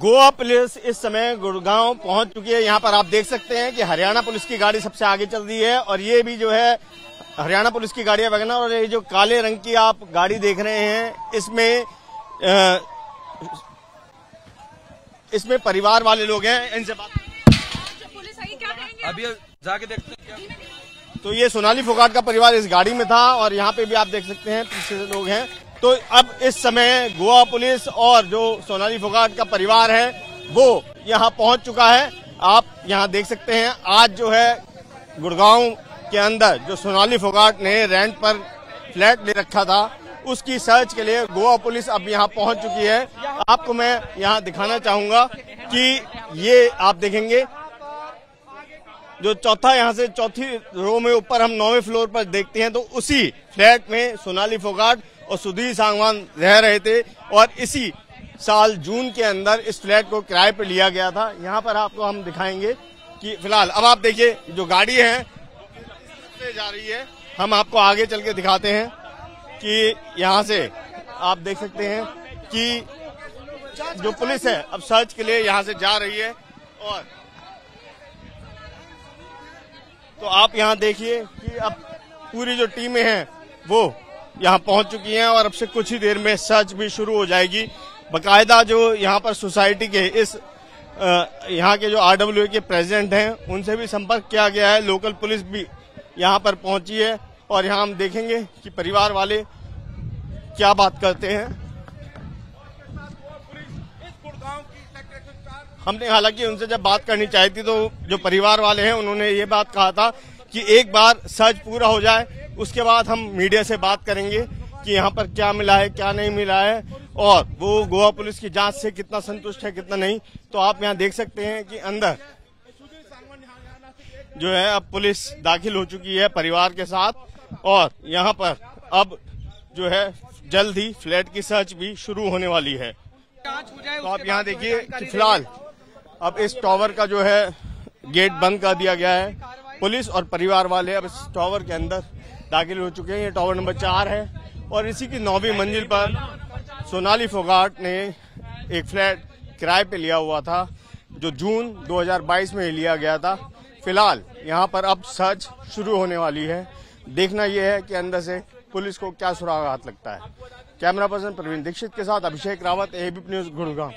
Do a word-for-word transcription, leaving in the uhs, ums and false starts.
Goa police इस समय गुड़गांव पहुंच चुकी है। यहां पर आप देख सकते हैं कि हरियाणा पुलिस की गाड़ी सबसे आगे चल रही है और ये भी जो है हरियाणा पुलिस की गाड़ी है वगैरह। और ये जो काले रंग की आप गाड़ी देख रहे हैं इसमें आ, इसमें परिवार वाले लोग हैं, इनसे बात पुलिस आई क्या करेंगे अभी जाके देखते हैं। तो ये सोनाली फोगाट का परिवार इस गाड़ी में था और यहाँ पे भी आप देख सकते हैं पीछे लोग हैं। तो अब इस समय गोवा पुलिस और जो सोनाली फोगाट का परिवार है वो यहाँ पहुंच चुका है। आप यहाँ देख सकते हैं आज जो है गुड़गांव के अंदर जो सोनाली फोगाट ने रेंट पर फ्लैट ले रखा था उसकी सर्च के लिए गोवा पुलिस अब यहाँ पहुंच चुकी है। आपको मैं यहाँ दिखाना चाहूंगा कि ये आप देखेंगे जो चौथा यहाँ से चौथी रो में ऊपर हम नौवें फ्लोर पर देखते हैं तो उसी फ्लैट में सोनाली फोगाट और सुधीर सांगवान रह रहे थे और इसी साल जून के अंदर इस फ्लैट को किराए पर लिया गया था। यहाँ पर आपको हम दिखाएंगे कि फिलहाल अब आप देखिए जो गाड़ी है जा रही है, हम आपको आगे चल के दिखाते हैं कि यहाँ से आप देख सकते हैं कि जो पुलिस है अब सर्च के लिए यहाँ से जा रही है। और तो आप यहाँ देखिए कि अब पूरी जो टीमें हैं वो यहाँ पहुंच चुकी हैं और अब से कुछ ही देर में सर्च भी शुरू हो जाएगी। बकायदा जो यहाँ पर सोसाइटी के इस यहाँ के जो आरडब्ल्यूए के प्रेसिडेंट हैं उनसे भी संपर्क किया गया है, लोकल पुलिस भी यहाँ पर पहुंची है और यहाँ हम देखेंगे कि परिवार वाले क्या बात करते हैं। हमने हालांकि उनसे जब बात करनी चाहिए थी तो जो परिवार वाले हैं उन्होंने ये बात कहा था कि एक बार सर्च पूरा हो जाए उसके बाद हम मीडिया से बात करेंगे कि यहाँ पर क्या मिला है क्या नहीं मिला है और वो गोवा पुलिस की जांच से कितना संतुष्ट है कितना नहीं। तो आप यहाँ देख सकते हैं कि अंदर जो है अब पुलिस दाखिल हो चुकी है परिवार के साथ और यहाँ पर अब जो है जल्द ही फ्लैट की सर्च भी शुरू होने वाली है। तो आप यहाँ देखिए कि फिलहाल अब इस टॉवर का जो है गेट बंद कर दिया गया है। पुलिस और परिवार वाले अब इस टॉवर के अंदर दाखिल हो चुके हैं। ये टॉवर नंबर चार है और इसी की नौवीं मंजिल पर सोनाली फोगाट ने एक फ्लैट किराए पे लिया हुआ था जो जून दो हज़ार बाईस में लिया गया था। फिलहाल यहाँ पर अब सर्च शुरू होने वाली है। देखना यह है कि अंदर से पुलिस को क्या सुराग हाथ लगता है। कैमरा पर्सन प्रवीण दीक्षित के साथ अभिषेक रावत, एबीपी न्यूज, गुड़गांव।